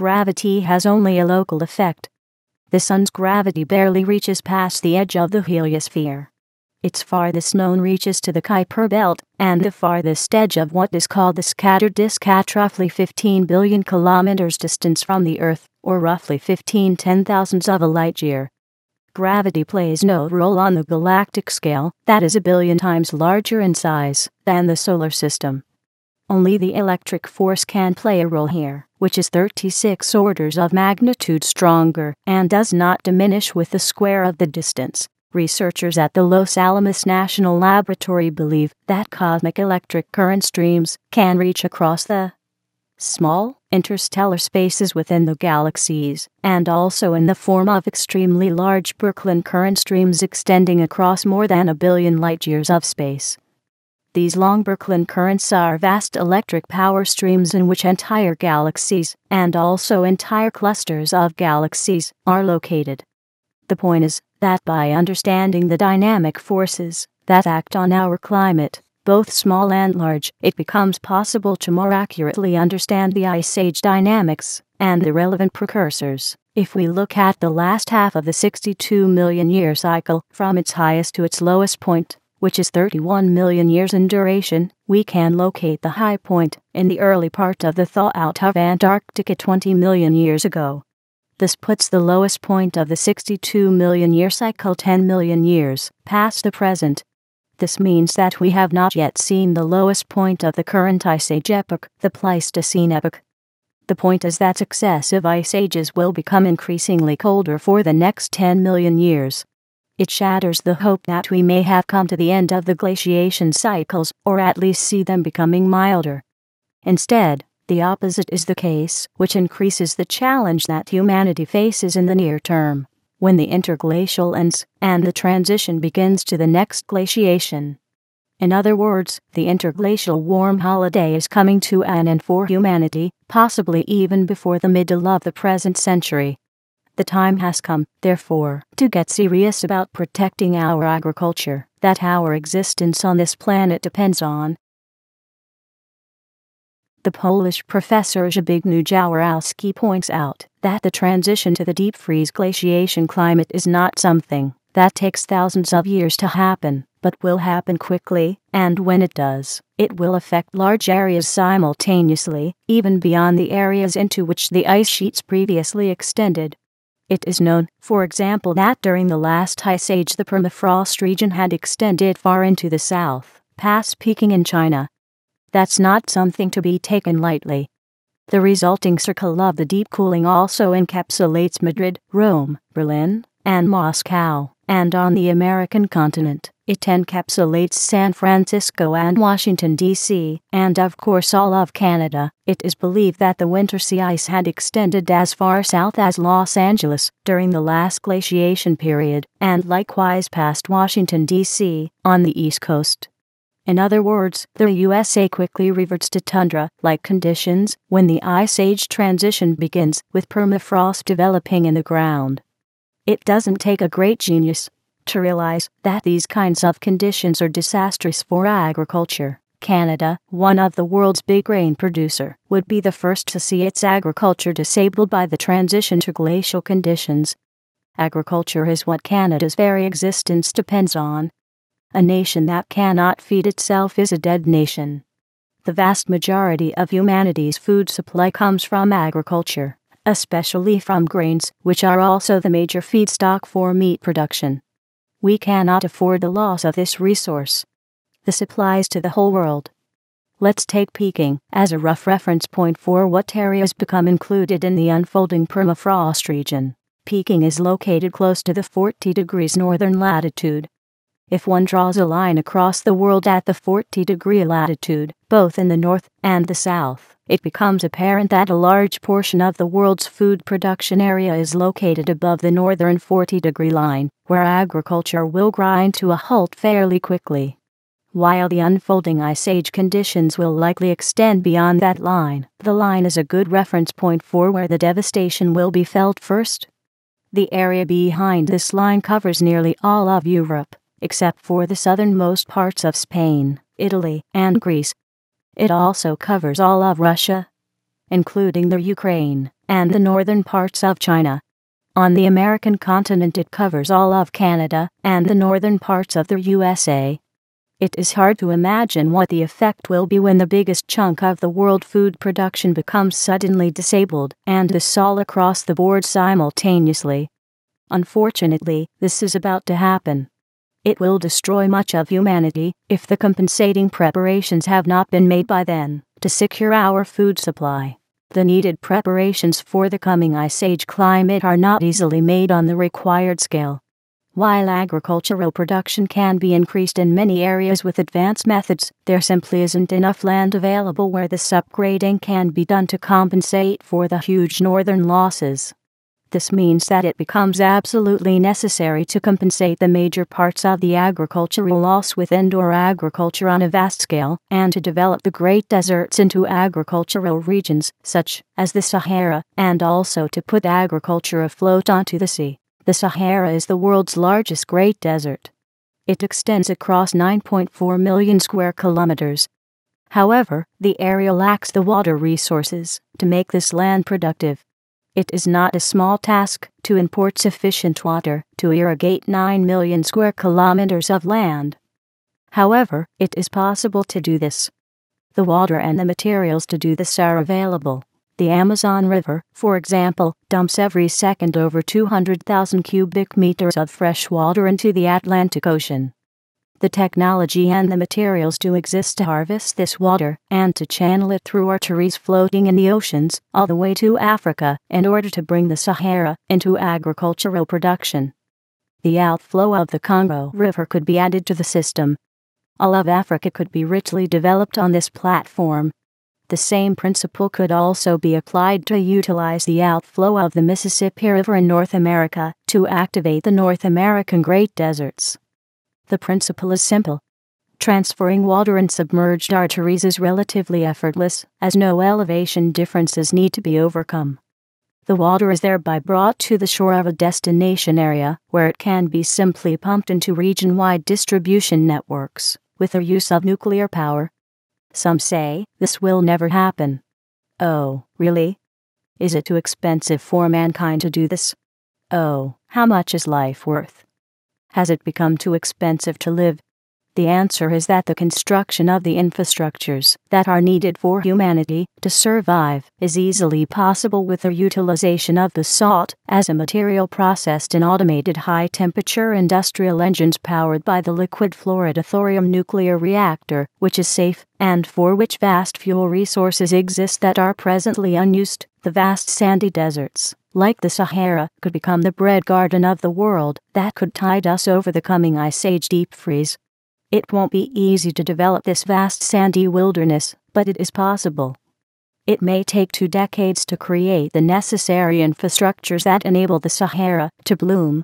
gravity has only a local effect. The Sun's gravity barely reaches past the edge of the heliosphere. Its farthest known reaches to the Kuiper belt, and the farthest edge of what is called the scattered disk at roughly 15 billion kilometers distance from the Earth, or roughly 15/10,000 of a light year. Gravity plays no role on the galactic scale, that is a billion times larger in size than the solar system. Only the electric force can play a role here, which is 36 orders of magnitude stronger and does not diminish with the square of the distance. Researchers at the Los Alamos National Laboratory believe that cosmic electric current streams can reach across the small, interstellar spaces within the galaxies, and also in the form of extremely large Birkeland current streams extending across more than a billion light-years of space. These long Birkeland currents are vast electric power streams in which entire galaxies, and also entire clusters of galaxies, are located. The point is that by understanding the dynamic forces that act on our climate, both small and large, it becomes possible to more accurately understand the Ice Age dynamics and the relevant precursors. If we look at the last half of the 62 million year cycle, from its highest to its lowest point, which is 31 million years in duration, we can locate the high point in the early part of the thaw-out of Antarctica 20 million years ago. This puts the lowest point of the 62 million year cycle 10 million years past the present. This means that we have not yet seen the lowest point of the current Ice Age epoch, the Pleistocene epoch. The point is that successive ice ages will become increasingly colder for the next 10 million years. It shatters the hope that we may have come to the end of the glaciation cycles, or at least see them becoming milder. Instead, the opposite is the case, which increases the challenge that humanity faces in the near term, when the interglacial ends, and the transition begins to the next glaciation. In other words, the interglacial warm holiday is coming to an end for humanity, possibly even before the middle of the present century. The time has come, therefore, to get serious about protecting our agriculture, that our existence on this planet depends on. The Polish professor Zbigniew Jaworowski points out that the transition to the deep freeze glaciation climate is not something that takes thousands of years to happen, but will happen quickly, and when it does, it will affect large areas simultaneously, even beyond the areas into which the ice sheets previously extended. It is known, for example, that during the last ice age the permafrost region had extended far into the south, past peaking in China. That's not something to be taken lightly. The resulting circle of the deep cooling also encapsulates Madrid, Rome, Berlin, and Moscow, and on the American continent, it encapsulates San Francisco and Washington, D.C., and of course all of Canada. It is believed that the winter sea ice had extended as far south as Los Angeles during the last glaciation period, and likewise past Washington, D.C., on the East Coast. In other words, the USA quickly reverts to tundra-like conditions when the Ice Age transition begins, with permafrost developing in the ground. It doesn't take a great genius to realize that these kinds of conditions are disastrous for agriculture. Canada, one of the world's big grain producer, would be the first to see its agriculture disabled by the transition to glacial conditions. Agriculture is what Canada's very existence depends on. A nation that cannot feed itself is a dead nation. The vast majority of humanity's food supply comes from agriculture, especially from grains, which are also the major feedstock for meat production. We cannot afford the loss of this resource. This applies to the whole world. Let's take peaking as a rough reference point for what areas become included in the unfolding permafrost region. Peaking is located close to the 40 degrees northern latitude. If one draws a line across the world at the 40-degree latitude, both in the north and the south, it becomes apparent that a large portion of the world's food production area is located above the northern 40-degree line, where agriculture will grind to a halt fairly quickly. While the unfolding Ice Age conditions will likely extend beyond that line, the line is a good reference point for where the devastation will be felt first. The area behind this line covers nearly all of Europe, except for the southernmost parts of Spain, Italy, and Greece. It also covers all of Russia, including the Ukraine, and the northern parts of China. On the American continent it covers all of Canada and the northern parts of the USA. It is hard to imagine what the effect will be when the biggest chunk of the world food production becomes suddenly disabled and is all across the board simultaneously. Unfortunately, this is about to happen. It will destroy much of humanity if the compensating preparations have not been made by then to secure our food supply. The needed preparations for the coming ice age climate are not easily made on the required scale. While agricultural production can be increased in many areas with advanced methods, there simply isn't enough land available where this upgrading can be done to compensate for the huge northern losses. This means that it becomes absolutely necessary to compensate the major parts of the agricultural loss with indoor agriculture on a vast scale, and to develop the great deserts into agricultural regions, such as the Sahara, and also to put agriculture afloat onto the sea. The Sahara is the world's largest great desert. It extends across 9.4 million square kilometers. However, the area lacks the water resources to make this land productive. It is not a small task to import sufficient water to irrigate 9 million square kilometers of land. However, it is possible to do this. The water and the materials to do this are available. The Amazon River, for example, dumps every second over 200,000 cubic meters of fresh water into the Atlantic Ocean. The technology and the materials do exist to harvest this water and to channel it through arteries floating in the oceans all the way to Africa in order to bring the Sahara into agricultural production. The outflow of the Congo River could be added to the system. All of Africa could be richly developed on this platform. The same principle could also be applied to utilize the outflow of the Mississippi River in North America to activate the North American Great Deserts. The principle is simple. Transferring water in submerged arteries is relatively effortless, as no elevation differences need to be overcome. The water is thereby brought to the shore of a destination area, where it can be simply pumped into region-wide distribution networks, with the use of nuclear power. Some say, this will never happen. Oh, really? Is it too expensive for mankind to do this? Oh, how much is life worth? Has it become too expensive to live? The answer is that the construction of the infrastructures that are needed for humanity to survive is easily possible with the utilization of the salt as a material processed in automated high-temperature industrial engines powered by the liquid fluoride thorium nuclear reactor, which is safe, and for which vast fuel resources exist that are presently unused. The vast sandy deserts, like the Sahara, could become the bread garden of the world that could tide us over the coming ice age deep freeze. It won't be easy to develop this vast sandy wilderness, but it is possible. It may take 2 decades to create the necessary infrastructures that enable the Sahara to bloom.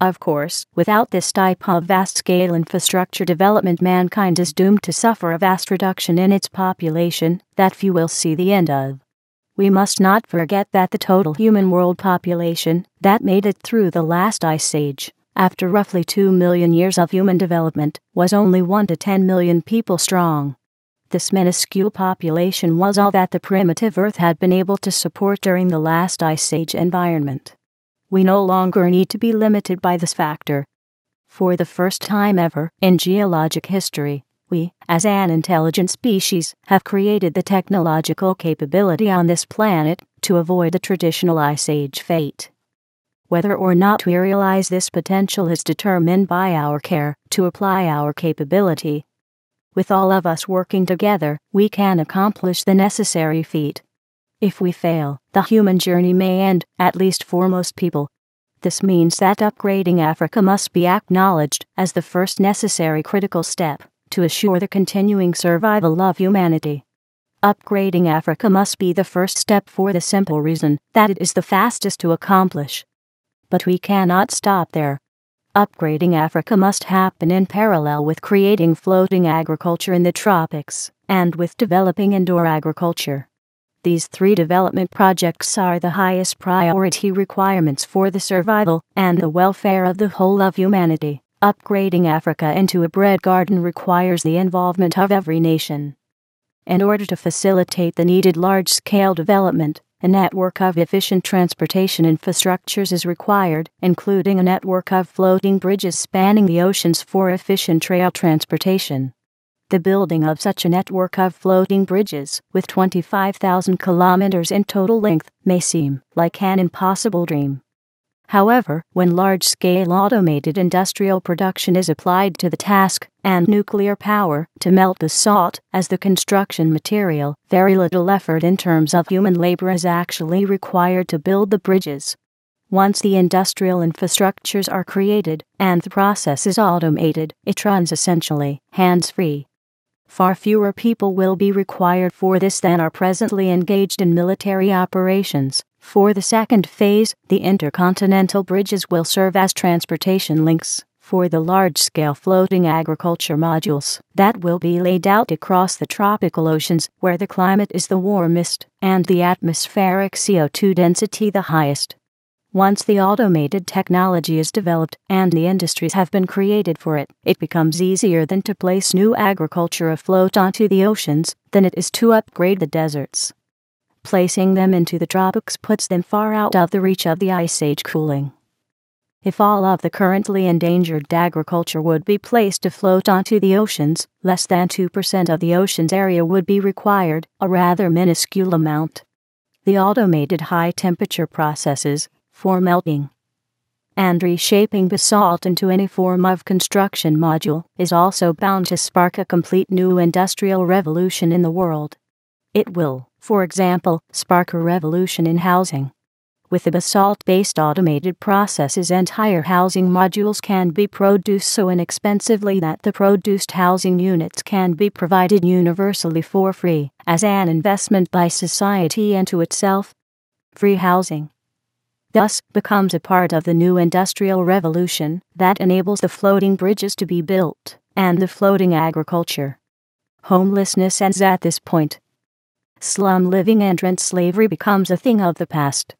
Of course, without this type of vast-scale infrastructure development, mankind is doomed to suffer a vast reduction in its population that few will see the end of. We must not forget that the total human world population that made it through the last ice age, after roughly 2 million years of human development, was only 1 to 10 million people strong. This minuscule population was all that the primitive Earth had been able to support during the last ice age environment. We no longer need to be limited by this factor. For the first time ever in geologic history, we, as an intelligent species, have created the technological capability on this planet to avoid the traditional ice age fate. Whether or not we realize this potential is determined by our care to apply our capability. With all of us working together, we can accomplish the necessary feat. If we fail, the human journey may end, at least for most people. This means that upgrading Africa must be acknowledged as the first necessary critical step to assure the continuing survival of humanity. Upgrading Africa must be the first step for the simple reason that it is the fastest to accomplish. But we cannot stop there. Upgrading Africa must happen in parallel with creating floating agriculture in the tropics, and with developing indoor agriculture. These 3 development projects are the highest priority requirements for the survival and the welfare of the whole of humanity. Upgrading Africa into a bread garden requires the involvement of every nation. In order to facilitate the needed large-scale development, A network of efficient transportation infrastructures is required, including a network of floating bridges spanning the oceans for efficient rail transportation. The building of such a network of floating bridges, with 25,000 kilometers in total length, may seem like an impossible dream. However, when large-scale automated industrial production is applied to the task, and nuclear power to melt the salt as the construction material, very little effort in terms of human labor is actually required to build the bridges. Once the industrial infrastructures are created, and the process is automated, it runs essentially hands-free. Far fewer people will be required for this than are presently engaged in military operations. For the second phase, the intercontinental bridges will serve as transportation links for the large-scale floating agriculture modules that will be laid out across the tropical oceans, where the climate is the warmest and the atmospheric CO2 density the highest. Once the automated technology is developed and the industries have been created for it, it becomes easier than to place new agriculture afloat onto the oceans than it is to upgrade the deserts. Placing them into the tropics puts them far out of the reach of the Ice Age cooling. If all of the currently endangered agriculture would be placed afloat onto the oceans, less than 2% of the ocean's area would be required, a rather minuscule amount. The automated high-temperature processes for melting and reshaping basalt into any form of construction module is also bound to spark a complete new industrial revolution in the world. It will, for example, spark a revolution in housing. With the basalt-based automated processes, entire housing modules can be produced so inexpensively that the produced housing units can be provided universally for free, as an investment by society into itself. Free housing thus becomes a part of the new industrial revolution that enables the floating bridges to be built, and the floating agriculture. Homelessness ends at this point. Slum living and rent slavery becomes a thing of the past.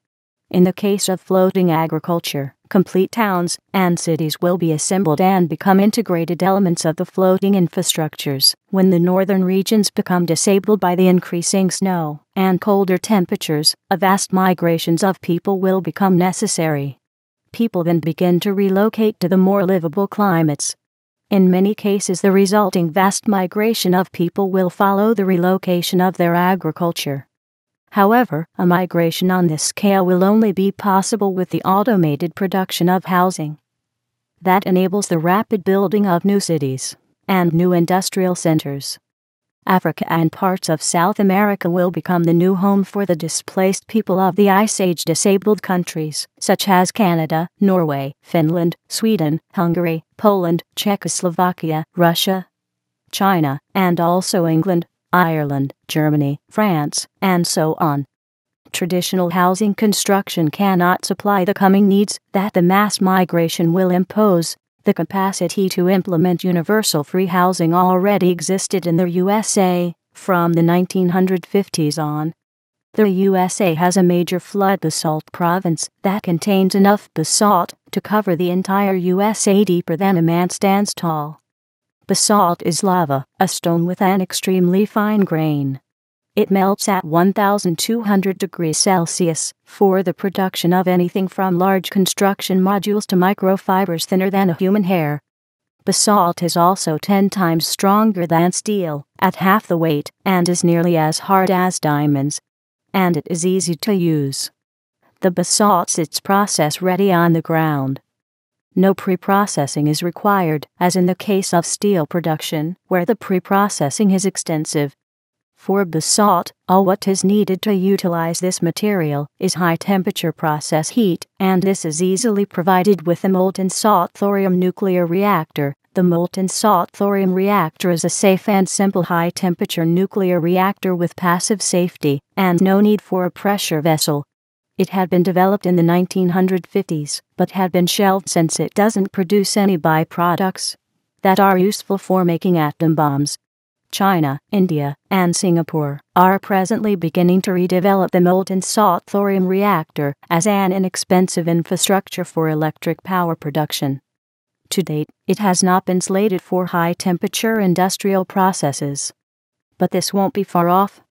In the case of floating agriculture, complete towns and cities will be assembled and become integrated elements of the floating infrastructures when the northern regions become disabled by the increasing snow and colder temperatures. A vast migrations of people will become necessary. People then begin to relocate to the more livable climates. In many cases, the resulting vast migration of people will follow the relocation of their agriculture. However, a migration on this scale will only be possible with the automated production of housing. That enables the rapid building of new cities and new industrial centers. Africa and parts of South America will become the new home for the displaced people of the Ice Age disabled countries, such as Canada, Norway, Finland, Sweden, Hungary, Poland, Czechoslovakia, Russia, China, and also England, Ireland, Germany, France, and so on. Traditional housing construction cannot supply the coming needs that the mass migration will impose. The capacity to implement universal free housing already existed in the USA from the 1950s on. The USA has a major flood basalt province that contains enough basalt to cover the entire USA deeper than a man stands tall. Basalt is lava, a stone with an extremely fine grain. It melts at 1,200 degrees Celsius for the production of anything from large construction modules to microfibers thinner than a human hair. Basalt is also 10 times stronger than steel, at half the weight, and is nearly as hard as diamonds. And it is easy to use. The basalt sits process ready on the ground. No pre-processing is required, as in the case of steel production, where the pre-processing is extensive. For basalt, all what is needed to utilize this material is high-temperature process heat, and this is easily provided with the molten salt thorium nuclear reactor. The molten salt thorium reactor is a safe and simple high-temperature nuclear reactor with passive safety, and no need for a pressure vessel. It had been developed in the 1950s, but had been shelved since it doesn't produce any byproducts that are useful for making atom bombs. China, India, and Singapore are presently beginning to redevelop the molten salt thorium reactor as an inexpensive infrastructure for electric power production. To date, it has not been slated for high-temperature industrial processes. But this won't be far off,